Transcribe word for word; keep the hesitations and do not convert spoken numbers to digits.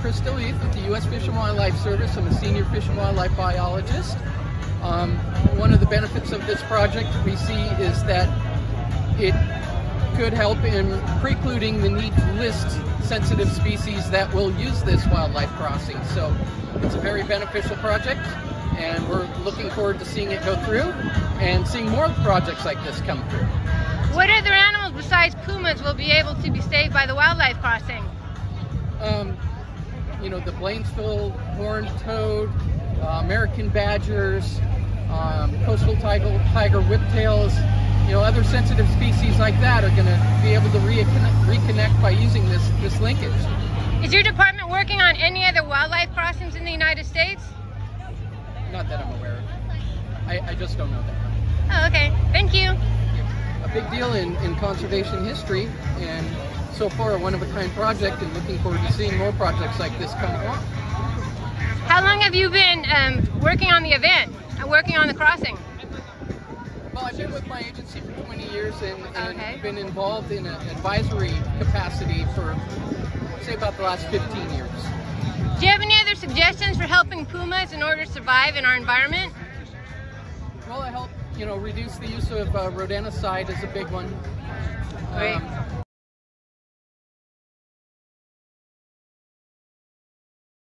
Chris Dellith with the U S Fish and Wildlife Service. I'm a senior fish and wildlife biologist. Um, one of the benefits of this project we see is that it could help in precluding the need to list sensitive species that will use this wildlife crossing. So it's a very beneficial project, and we're looking forward to seeing it go through and seeing more projects like this come through. What other animals besides pumas will be able to be saved by the wildlife crossing? Um, you know, the Blainesville horned toad, uh, American badgers, um, coastal tiger, tiger whiptails, you know, other sensitive species like that are going to be able to reconnect, reconnect by using this, this linkage. Is your department working on any other wildlife crossings in the United States? Not that I'm aware of. I, I just don't know that. Oh, okay. Thank you. A big deal in, in conservation history, and so far a one-of-a-kind project, and looking forward to seeing more projects like this come along. How long have you been um, working on the event, working on the crossing? Well, I've been with my agency for twenty years and, and okay. been involved in an advisory capacity for, say, about the last fifteen years. Do you have any other suggestions for helping pumas in order to survive in our environment? Well, I help, you know, reduce the use of uh, rodenticide is a big one. Right. Um,